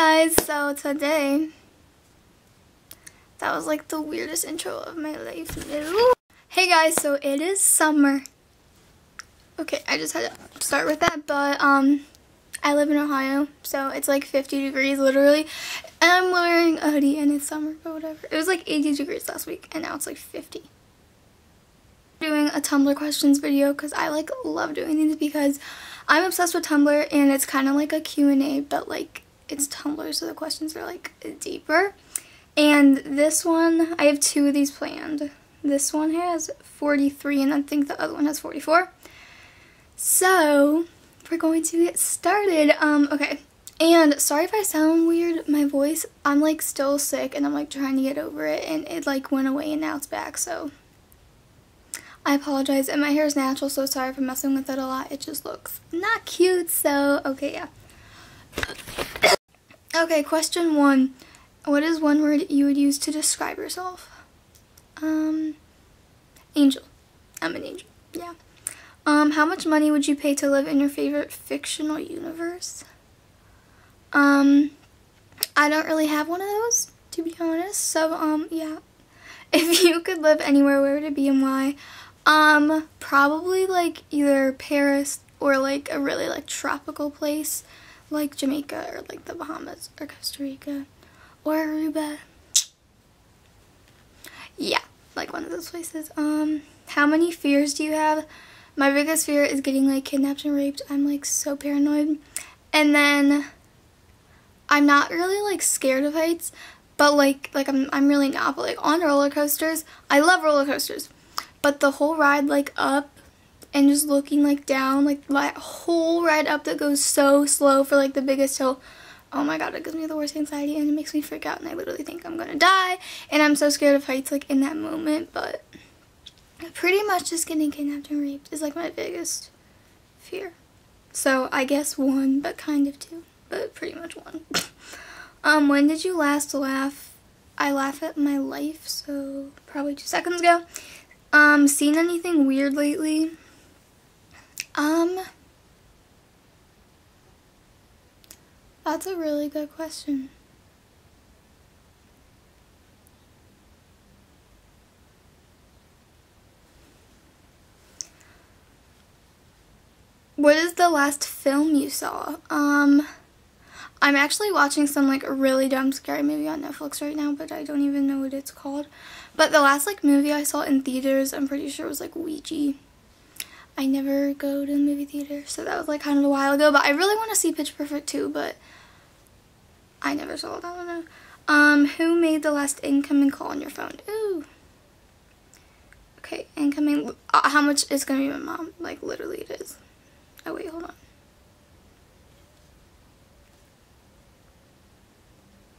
guys, so today, that was like the weirdest intro of my life. Ew. Hey guys, so it is summer. Okay, I just had to start with that, but I live in Ohio, so it's like 50 degrees literally, and I'm wearing a hoodie and it's summer, but whatever. It was like 80 degrees last week and now it's like 50. Doing a Tumblr questions video because I like love doing these because I'm obsessed with Tumblr, and it's kind of like a Q&A, but like it's Tumblr, so the questions are like deeper. And this one, I have two of these planned. This one has 43 and I think the other one has 44. So we're going to get started. Okay, and sorry if I sound weird, my voice, I'm like still sick and I'm like trying to get over it, and it like went away and now it's back, so I apologize. And my hair is natural, so sorry for messing with it a lot. It just looks not cute, so okay, yeah. Okay, question one. What is one word you would use to describe yourself? Angel. I'm an angel, yeah. How much money would you pay to live in your favorite fictional universe? I don't really have one of those, to be honest, so yeah. If you could live anywhere, where would it be and why? Probably like either Paris or like a really like tropical place like Jamaica or like the Bahamas or Costa Rica or Aruba. Yeah, like one of those places. How many fears do you have? My biggest fear is getting like kidnapped and raped. I'm like so paranoid. And then I'm not really like scared of heights, but I'm really not, but like on roller coasters, I love roller coasters. But the whole ride like up and just looking like down, like that whole ride up that goes so slow for like the biggest hill, oh my god, it gives me the worst anxiety and it makes me freak out and I literally think I'm gonna die, and I'm so scared of heights like in that moment. But pretty much just getting kidnapped and raped is like my biggest fear. So I guess one, but kind of two, but pretty much one. When did you last laugh? I laugh at my life, so probably 2 seconds ago. Seen anything weird lately? That's a really good question. What is the last film you saw? I'm actually watching some like really dumb scary movie on Netflix right now, but I don't even know what it's called. But the last like movie I saw in theaters, I'm pretty sure was like Ouija. I never go to the movie theater, so that was like kind of a while ago. But I really want to see Pitch Perfect 2, but I never saw that one. Who made the last incoming call on your phone? Ooh. Okay, incoming. How much is gonna be my mom? Like literally, it is. Oh wait, hold on.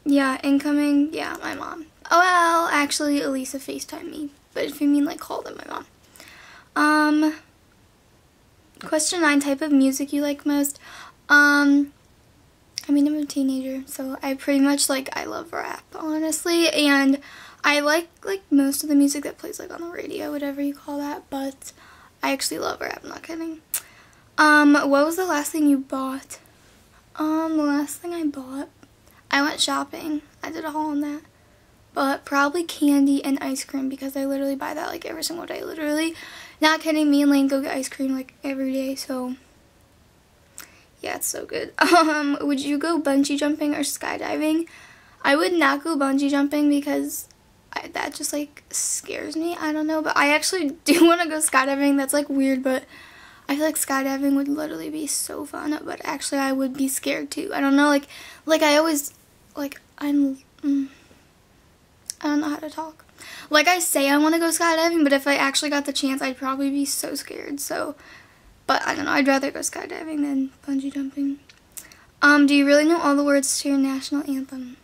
Yeah, incoming, yeah, my mom. Oh, well, actually, Elisa FaceTimed me. But if you mean, like, call them, my mom. Question 9, type of music you like most. I mean, I'm a teenager, so I pretty much, like, I love rap, honestly. And I like, most of the music that plays, like, on the radio, whatever you call that. But I actually love rap, I'm not kidding. What was the last thing you bought? The last thing I bought, I went shopping. I did a haul on that. But probably candy and ice cream, because I literally buy that like every single day. Literally, not kidding, me and Lane go get ice cream like every day. So yeah, it's so good. Would you go bungee jumping or skydiving? I would not go bungee jumping because that just like scares me. I don't know, but I actually do want to go skydiving. That's like weird, but I feel like skydiving would literally be so fun. But actually I would be scared too. I don't know, like I always, like, I don't know how to talk. Like, I say I want to go skydiving, but if I actually got the chance, I'd probably be so scared. So, but I don't know, I'd rather go skydiving than bungee jumping. Do you really know all the words to your national anthem?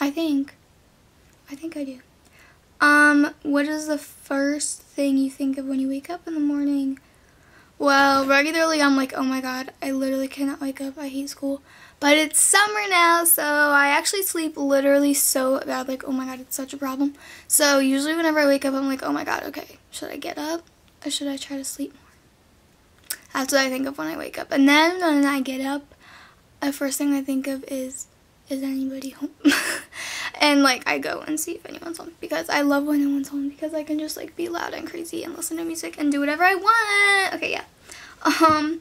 I think I do. What is the first thing you think of when you wake up in the morning? Well, regularly I'm like, oh my god, I literally cannot wake up, I hate school. But it's summer now, so I actually sleep literally so bad, like, oh my god, it's such a problem. So usually whenever I wake up, I'm like, oh my god, okay, should I get up or should I try to sleep more? That's what I think of when I wake up. And then when I get up, the first thing I think of is anybody home? And like I go and see if anyone's home, because I love when no one's home, because I can just like be loud and crazy and listen to music and do whatever I want. Okay, yeah.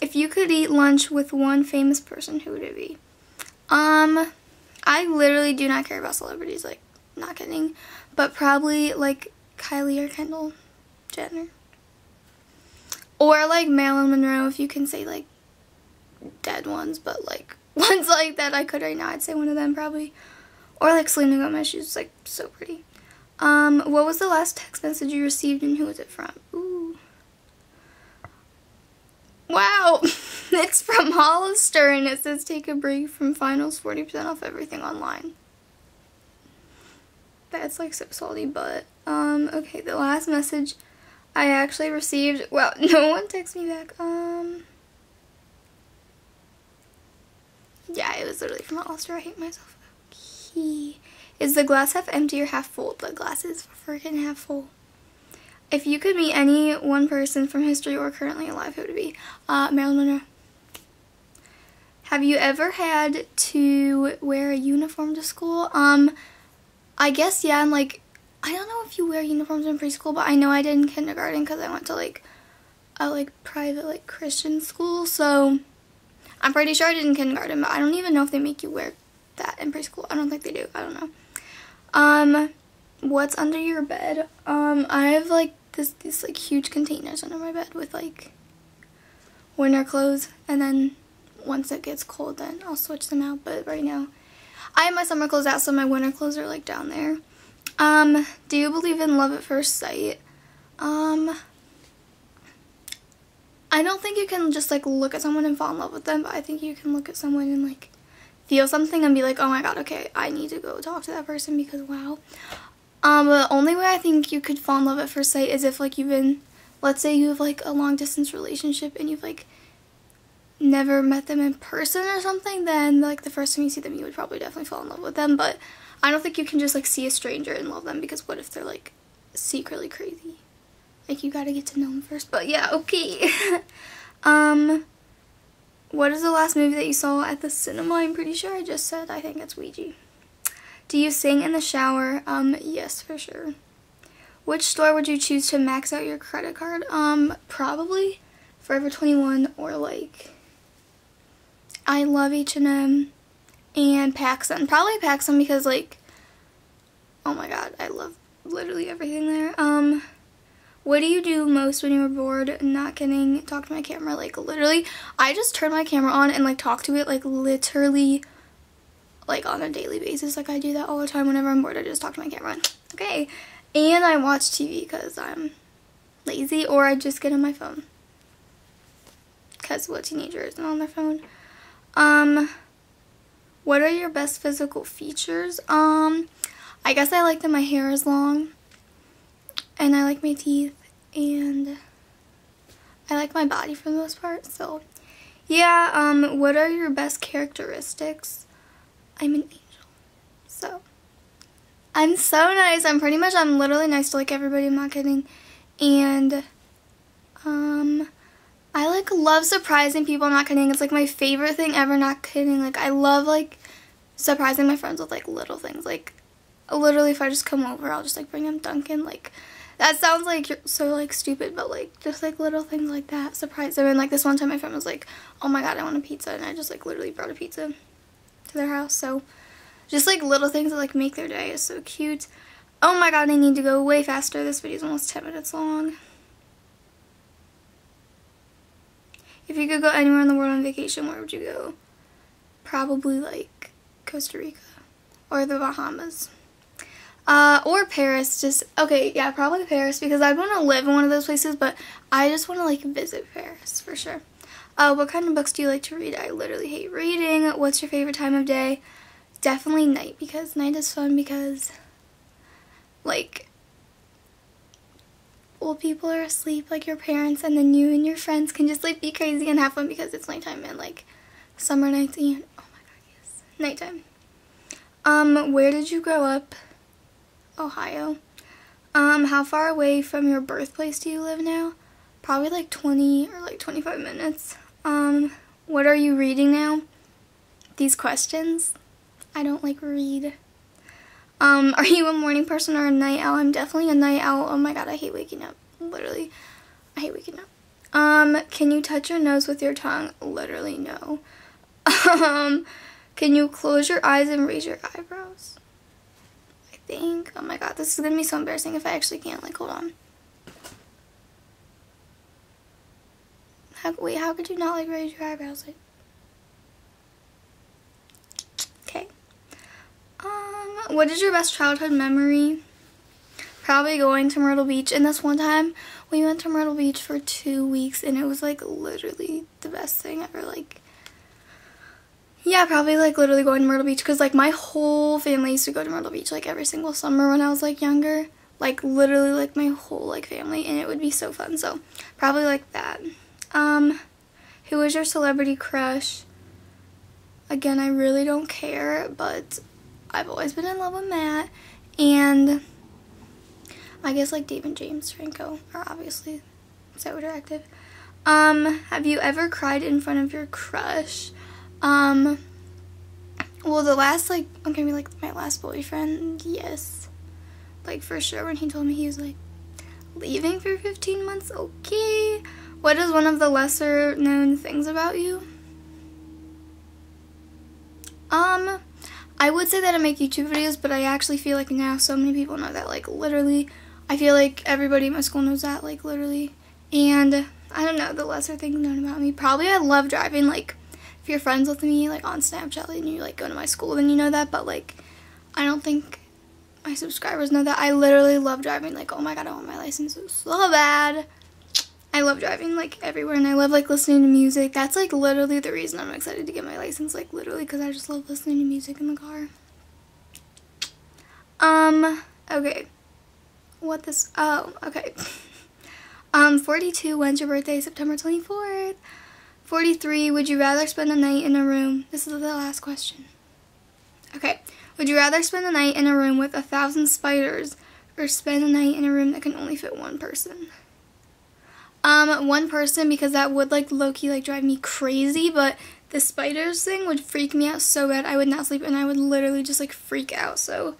If you could eat lunch with one famous person, who would it be? I literally do not care about celebrities, like, not kidding, but probably like Kylie or Kendall Jenner. Or like Marilyn Monroe, if you can say like dead ones, but like ones like that I could right now, I'd say one of them probably. Or like Selena Gomez, she's like so pretty. What was the last text message you received and who was it from? Ooh. Wow, it's from Hollister and it says take a break from finals, 40% off everything online. That's like so salty, but okay, the last message I actually received, well, no one texted me back. Yeah, it was literally from Hollister. I hate myself. Okay. Is the glass half empty or half full? The glass is freaking half full. If you could meet any one person from history or currently alive, who would it be? Marilyn Monroe. Have you ever had to wear a uniform to school? I guess, yeah, and like, I don't know if you wear uniforms in preschool, but I know I did in kindergarten because I went to like a private Christian school, so I'm pretty sure I did in kindergarten, but I don't even know if they make you wear that in preschool. I don't think they do. I don't know. What's under your bed? I have like these like huge containers under my bed with like winter clothes, and then once it gets cold then I'll switch them out, but right now I have my summer clothes out, so my winter clothes are like down there. Do you believe in love at first sight? I don't think you can just like look at someone and fall in love with them, but I think you can look at someone and like feel something and be like, oh my god, okay, I need to go talk to that person because wow. The only way I think you could fall in love at first sight is if like you've been, let's say you have like a long distance relationship and you've like never met them in person or something, then like the first time you see them you would probably definitely fall in love with them, but I don't think you can just like see a stranger and love them, because what if they're like secretly crazy? Like you gotta get to know them first, but yeah, okay. What is the last movie that you saw at the cinema? I'm pretty sure I just said, I think it's Ouija. Do you sing in the shower? Yes, for sure. Which store would you choose to max out your credit card? Probably Forever 21 or like, I love H&M and Pacsun. Probably Pacsun because like, oh my god, I love literally everything there. What do you do most when you're bored? Not kidding, talk to my camera. Like literally, I just turn my camera on and like talk to it like literally like on a daily basis. Like I do that all the time. Whenever I'm bored, I just talk to my camera. Okay. And I watch TV because I'm lazy, or I just get on my phone. Because what teenager isn't on their phone? What are your best physical features? I guess I like that my hair is long, and I like my teeth, and I like my body for the most part, so yeah. What are your best characteristics? I'm an angel, so I'm so nice. I'm literally nice to like everybody, I'm not kidding. And I like love surprising people, I'm not kidding. It's like my favorite thing ever, not kidding. Like I love like surprising my friends with like little things. Like literally if I just come over, I'll just like bring them Dunkin'. Like that sounds like you're so like stupid, but like just like little things like that surprise them. And like this one time my friend was like, oh my god, I want a pizza, and I just like literally brought a pizza to their house. So just like little things that like make their day is so cute. Oh my god, I need to go way faster. This video is almost 10 minutes long. If you could go anywhere in the world on vacation, where would you go? Probably like Costa Rica or the Bahamas. Or Paris, just, okay, yeah, probably Paris, because I'd want to live in one of those places, but I just want to like visit Paris for sure. What kind of books do you like to read? I literally hate reading. What's your favorite time of day? Definitely night, because night is fun, because like old people are asleep, like your parents, and then you and your friends can just like be crazy and have fun because it's nighttime, and like summer nights and oh my god, yes, nighttime. Where did you grow up? Ohio. How far away from your birthplace do you live now? probably like 20 or like 25 minutes. What are you reading now? These questions. I don't like read. Are you a morning person or a night owl? I'm definitely a night owl. Oh my god, I hate waking up. Literally, I hate waking up. Can you touch your nose with your tongue? Literally, no. Can you close your eyes and raise your eyebrows? I think. Oh my god, this is gonna be so embarrassing if I actually can't. Like, hold on. Wait, how could you not, like, raise your eyebrows? Like, okay. What is your best childhood memory? Probably going to Myrtle Beach. And this one time, we went to Myrtle Beach for 2 weeks, and it was, like, literally the best thing ever. Like, yeah, probably, like, literally going to Myrtle Beach, because, like, my whole family used to go to Myrtle Beach, like, every single summer when I was, like, younger. Like, literally, like, my whole, like, family, and it would be so fun. So, probably, like, that. Who is your celebrity crush? Again, I really don't care, but I've always been in love with Matt, and I guess, like, Dave and James Franco are obviously so attractive. Have you ever cried in front of your crush? Well, the last, like, okay, like, my last boyfriend, yes. Like, for sure, when he told me he was, like, leaving for 15 months, okay. What is one of the lesser-known things about you? I would say that I make YouTube videos, but I actually feel like now so many people know that, like, literally. I feel like everybody at my school knows that, like, literally. And, I don't know, the lesser things known about me. Probably I love driving, like, if you're friends with me, like, on Snapchat, and you, like, go to my school, then you know that. But, like, I don't think my subscribers know that. I literally love driving. Like, oh my god, I want my license so bad. I love driving, like, everywhere, and I love, like, listening to music. That's, like, literally the reason I'm excited to get my license, like, literally, because I just love listening to music in the car. Okay. What this, oh, okay. 42, when's your birthday? September 24th. 43, would you rather spend a night in a room? This is the last question. Okay. Would you rather spend a night in a room with 1,000 spiders or spend a night in a room that can only fit one person? One person, because that would, like, low-key, like, drive me crazy, but the spiders thing would freak me out so bad I would not sleep, and I would literally just, like, freak out, so,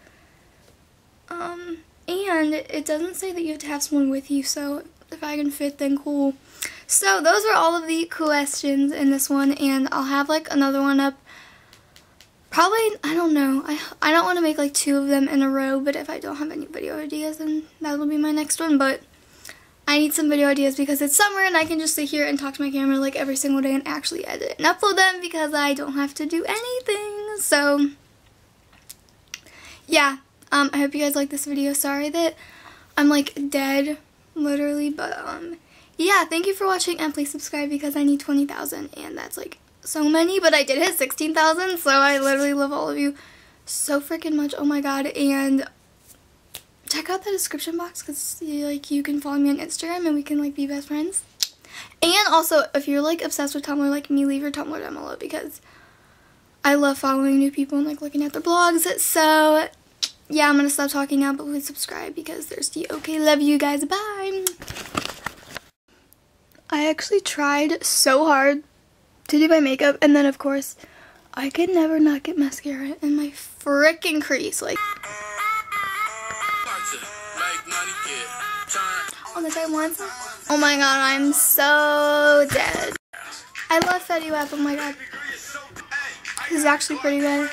and it doesn't say that you have to have someone with you, so if I can fit, then cool. So, those were all of the questions in this one, and I'll have, like, another one up, probably, I don't know, I don't want to make, like, 2 of them in a row, but if I don't have any video ideas, then that'll be my next one, but I need some video ideas because it's summer and I can just sit here and talk to my camera like every single day and actually edit and upload them because I don't have to do anything. So, yeah. I hope you guys like this video. Sorry that I'm like dead, literally, but yeah, thank you for watching and please subscribe because I need 20,000 and that's like so many, but I did hit 16,000, so I literally love all of you so freaking much. Oh my god, and check out the description box because, like, you can follow me on Instagram and we can, like, be best friends. And also, if you're, like, obsessed with Tumblr like me, leave your Tumblr down below because I love following new people and, like, looking at their blogs. So, yeah, I'm going to stop talking now, but please subscribe because thirsty. Okay, love you guys. Bye. I actually tried so hard to do my makeup and then, of course, I could never not get mascara in my freaking crease. Like, on the side once. Oh my god, I'm so dead. I love Fetty Wap, oh my god. This is actually pretty good.